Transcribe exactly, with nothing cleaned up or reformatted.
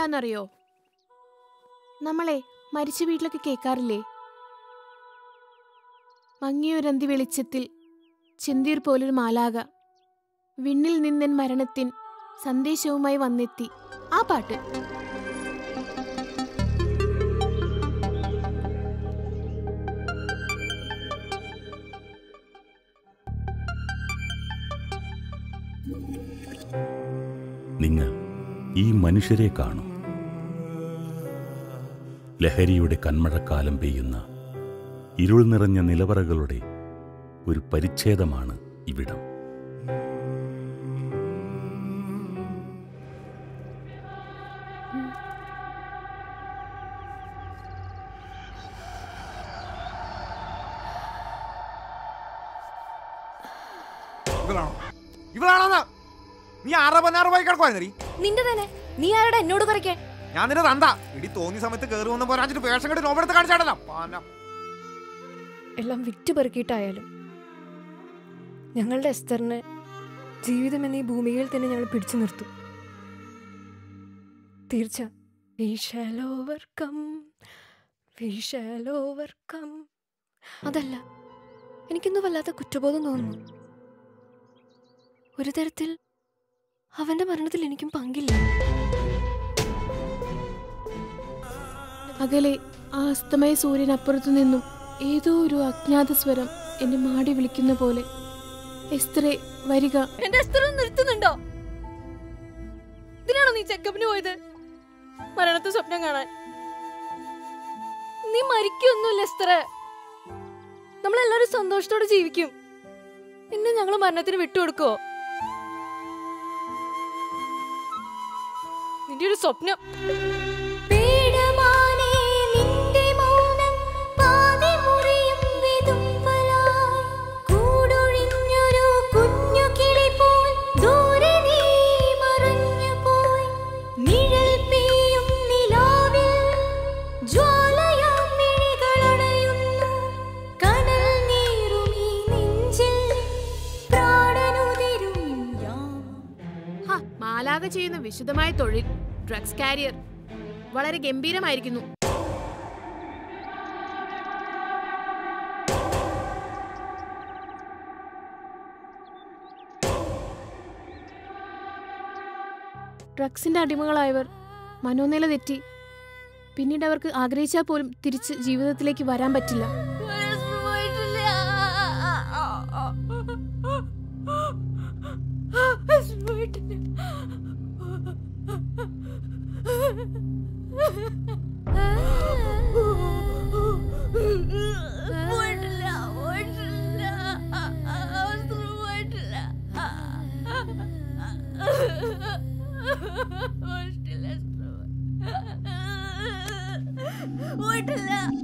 എന്താണെന്നറിയോ? നമ്മളെ മരിച്ച വീട്ടിലൊക്കെ കേൾക്കാറില്ലേ, മങ്ങിയൊരന്തി വെളിച്ചത്തിൽ ചെന്തീർ പോലൊരു മാലാക വിണ്ണിൽ നിന്നൻ മരണത്തിൻ സന്ദേശവുമായി വന്നെത്തി. ആ പാട്ട് നിങ്ങൾ ഈ മനുഷ്യരെ കാണും. ലഹരിയുടെ കന്മഴക്കാലം പെയ്യുന്ന ഇരുൾ നിറഞ്ഞ നിലവറകളുടെ ഒരു പരിച്ഛേദമാണ് ഇവിടം. എല്ലാം വിറ്റ് പെറുക്കിയിട്ടായാലും ഞങ്ങളുടെ എസ്തറിന് ജീവിതം എന്നീ ഭൂമിയിൽ തന്നെ ഞങ്ങൾ പിടിച്ചു നിർത്തും. തീർച്ച അതല്ല, എനിക്കൊന്നും വല്ലാത്ത കുറ്റബോധം തോന്നുന്നു. ഒരു തരത്തിൽ അവന്റെ മരണത്തിൽ എനിക്കും പങ്കില്ല. അകലെ ആ അസ്തമയ സൂര്യനപ്പുറത്തു നിന്നും ഏതോ ഒരു അജ്ഞാത സ്വരം എന്നെ മാടി വിളിക്കുന്ന പോലെ, എസ്തറേ വരിക. എന്റെ എസ്തറ നിർത്തുന്നുണ്ടോ? ഇതിനാണോ നീ ചെക്കപ്പിന് പോയത്? മരണത്തെ സ്വപ്നം കാണാൻ? നീ മരിക്കൊന്നുമില്ല എസ്തറ. നമ്മളെല്ലാരും സന്തോഷത്തോടെ ജീവിക്കും. പിന്നെ ഞങ്ങൾ മരണത്തിന് വിട്ടുകൊടുക്കുവോ? നിന്റെ ഒരു സ്വപ്നം. ചെയ്യുന്ന വിശുദ്ധമായ തൊഴിൽ ഡ്രഗ്സ് കാരിയർ വളരെ ഗംഭീരമായിരിക്കുന്നു. ഡ്രഗ്സിന്റെ അടിമകളായവർ മനോനില തെറ്റി പിന്നീട് അവർക്ക് ആഗ്രഹിച്ചാൽ പോലും തിരിച്ച് ജീവിതത്തിലേക്ക് വരാൻ പറ്റില്ല. What?